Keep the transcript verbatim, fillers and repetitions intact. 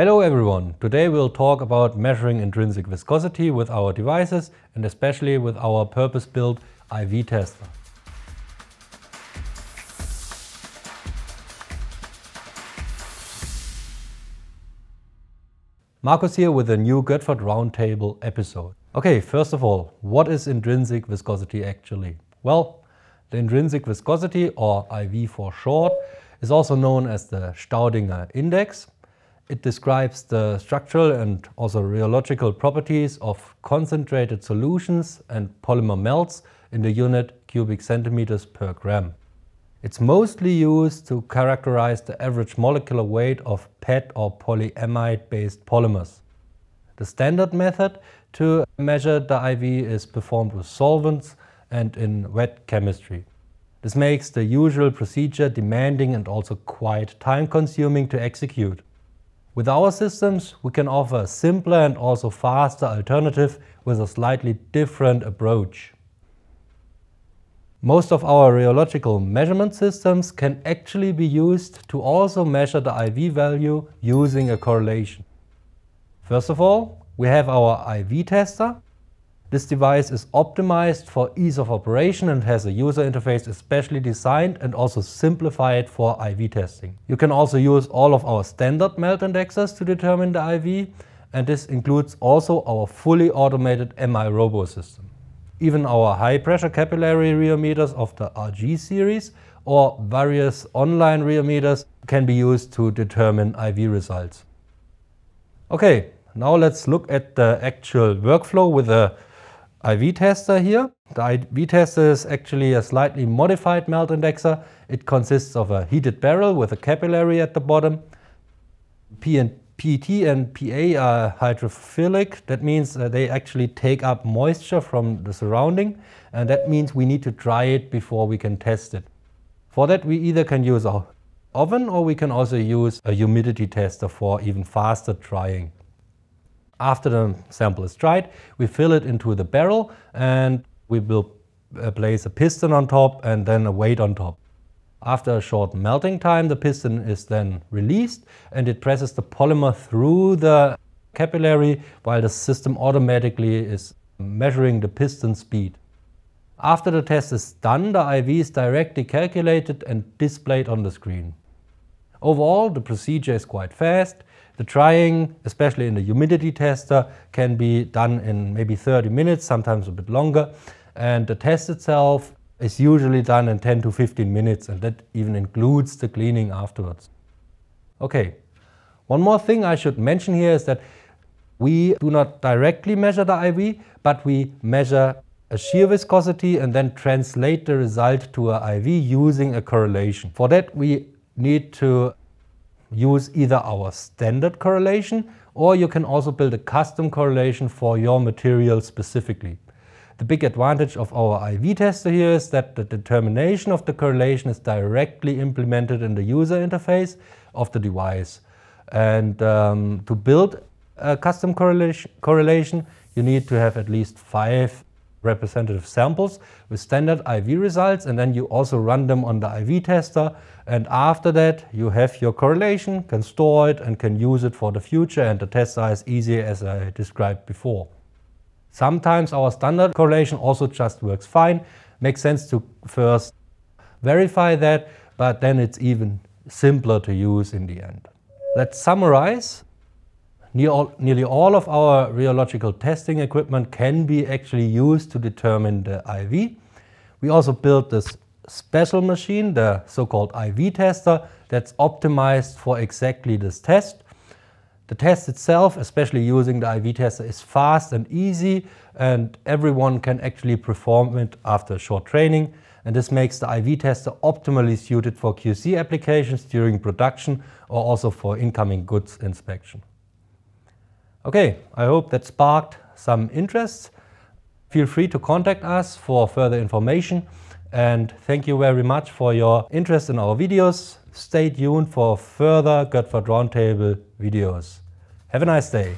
Hello everyone! Today we'll talk about measuring intrinsic viscosity with our devices and especially with our purpose-built I V tester. Markus here with a new Göttfert Roundtable episode. Okay, first of all, what is intrinsic viscosity actually? Well, the intrinsic viscosity, or I V for short, is also known as the Staudinger Index. It describes the structural and also rheological properties of concentrated solutions and polymer melts in the unit cubic centimeters per gram. It's mostly used to characterize the average molecular weight of P E T or polyamide-based polymers. The standard method to measure the I V is performed with solvents and in wet chemistry. This makes the usual procedure demanding and also quite time-consuming to execute. With our systems, we can offer a simpler and also faster alternative with a slightly different approach. Most of our rheological measurement systems can actually be used to also measure the I V value using a correlation. First of all, we have our I V tester. This device is optimized for ease of operation and has a user interface especially designed and also simplified for I V testing. You can also use all of our standard melt indexes to determine the I V, and this includes also our fully automated M I-Robo system. Even our high-pressure capillary rheometers of the R G series or various online rheometers can be used to determine I V results. Okay, now let's look at the actual workflow with the I V tester here. The I V tester is actually a slightly modified melt indexer. It consists of a heated barrel with a capillary at the bottom. P and P E T and P A are hydrophilic. That means uh, they actually take up moisture from the surrounding, and that means we need to dry it before we can test it. For that, we either can use an oven or we can also use a humidity tester for even faster drying. After the sample is dried, we fill it into the barrel and we will place a piston on top and then a weight on top. After a short melting time, the piston is then released and it presses the polymer through the capillary while the system automatically is measuring the piston speed. After the test is done, the I V is directly calculated and displayed on the screen. Overall, the procedure is quite fast. The drying, especially in the humidity tester, can be done in maybe thirty minutes, sometimes a bit longer. And the test itself is usually done in ten to fifteen minutes, and that even includes the cleaning afterwards. Okay, one more thing I should mention here is that we do not directly measure the I V, but we measure a shear viscosity and then translate the result to an I V using a correlation. For that, we need to use either our standard correlation, or you can also build a custom correlation for your material specifically. The big advantage of our I V tester here is that the determination of the correlation is directly implemented in the user interface of the device. And um, to build a custom correlation, correlation, you need to have at least five representative samples with standard I V results, and then you also run them on the I V tester, and after that you have your correlation, can store it and can use it for the future, and the tests are as easy as I described before. Sometimes our standard correlation also just works fine. Makes sense to first verify that, but then it's even simpler to use in the end. Let's summarize. Nearly all of our rheological testing equipment can be actually used to determine the I V. We also built this special machine, the so-called I V tester, that's optimized for exactly this test. The test itself, especially using the I V tester, is fast and easy, and everyone can actually perform it after a short training. And this makes the I V tester optimally suited for Q C applications during production or also for incoming goods inspection. Okay, I hope that sparked some interest. Feel free to contact us for further information, and thank you very much for your interest in our videos. Stay tuned for further Göttfert Roundtable videos. Have a nice day.